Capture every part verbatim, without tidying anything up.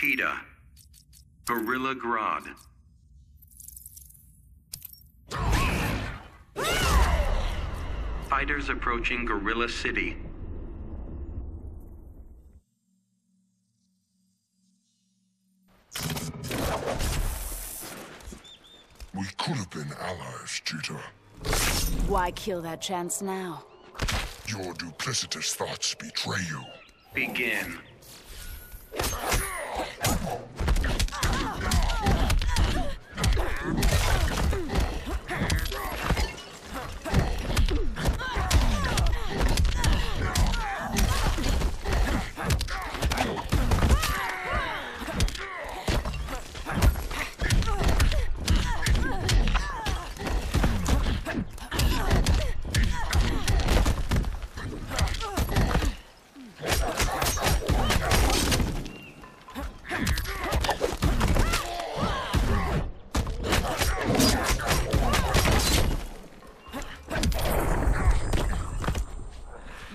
Cheetah. Gorilla Grodd. Fighters approaching Gorilla City. We could have been allies, Cheetah. Why kill that chance now? Your duplicitous thoughts betray you. Begin.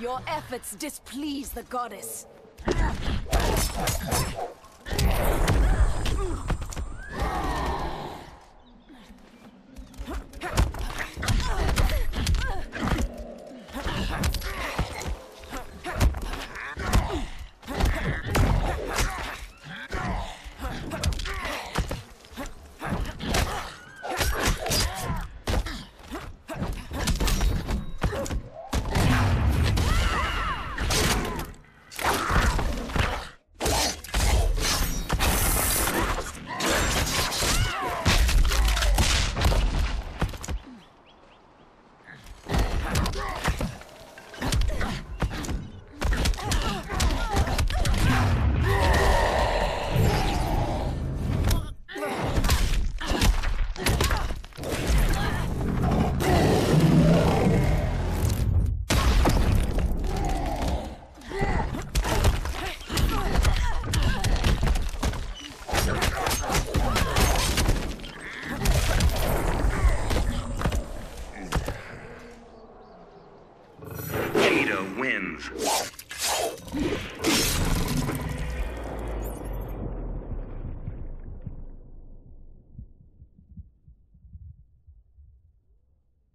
Your efforts displease the goddess. Cheetah wins.